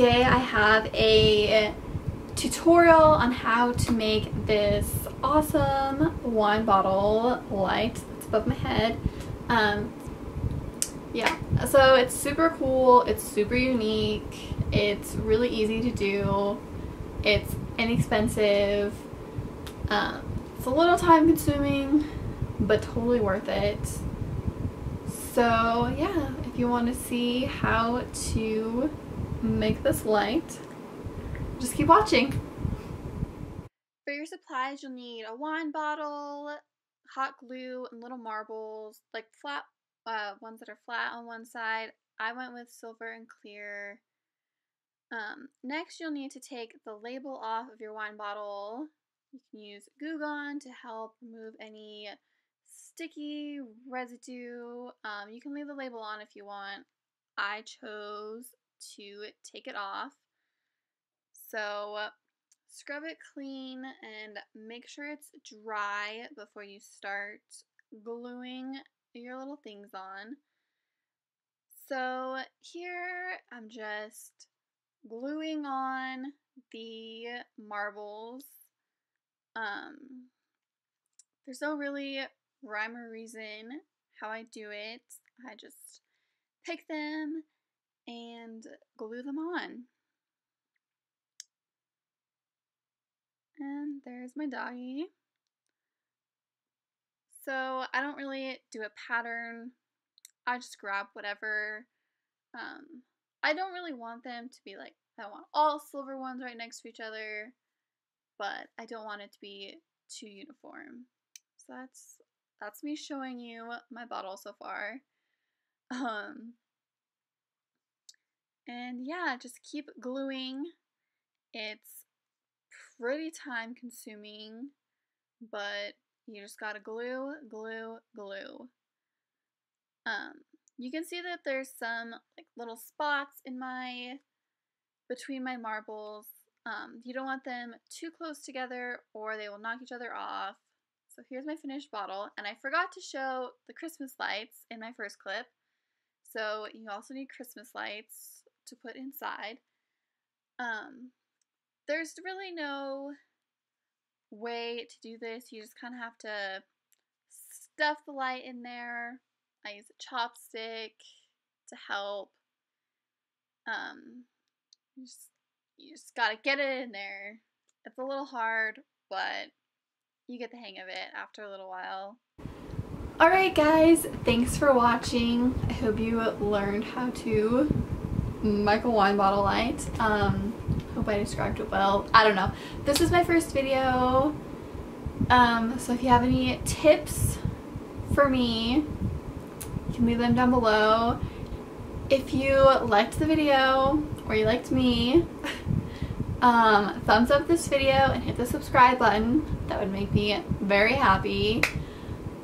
today I have a tutorial on how to make this awesome wine bottle light that's above my head. Yeah, so it's super cool, it's super unique, it's really easy to do, it's inexpensive, it's a little time consuming, but totally worth it. So yeah, if you want to see how to make this light, just keep watching. For your supplies, you'll need a wine bottle, hot glue, and little marbles, like flat ones that are flat on one side. I went with silver and clear. Next, you'll need to take the label off of your wine bottle. You can use Goo Gone to help remove any sticky residue. You can leave the label on if you want. I chose to take it off. So scrub it clean and make sure it's dry before you start gluing your little things on. So here I'm just gluing on the marbles. There's no really rhyme or reason how I do it. I just pick them and glue them on. And there's my doggy. So I don't really do a pattern. I just grab whatever. I don't really want them to be like, I want all silver ones right next to each other, but I don't want it to be too uniform. So that's me showing you my bottle so far. And yeah, just keep gluing. It's pretty time consuming, but you just gotta glue, glue, glue. You can see that there's some like little spots in between my marbles. You don't want them too close together or they will knock each other off. So here's my finished bottle, and I forgot to show the Christmas lights in my first clip. So you also need Christmas lights to put inside. There's really no way to do this. You just kind of have to stuff the light in there. I use a chopstick to help. You just gotta get it in there. It's a little hard, but you get the hang of it after a little while. Alright guys, thanks for watching. I hope you learned how to make a wine bottle light. Hope I described it well. I don't know. This is my first video. So if you have any tips for me, you can leave them down below. If you liked the video or you liked me, thumbs up this video and hit the subscribe button. That would make me very happy.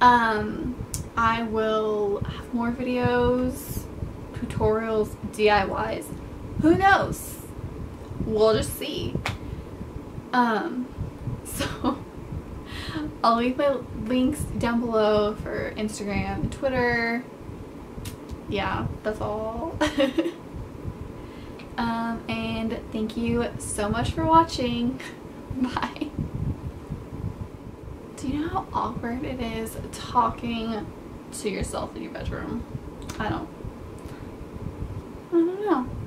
I will have more videos, tutorials, DIYs. Who knows? We'll just see. So I'll leave my links down below for Instagram and Twitter. Yeah, that's all. And thank you so much for watching. Bye. Do you know how awkward it is talking to yourself in your bedroom? I don't know.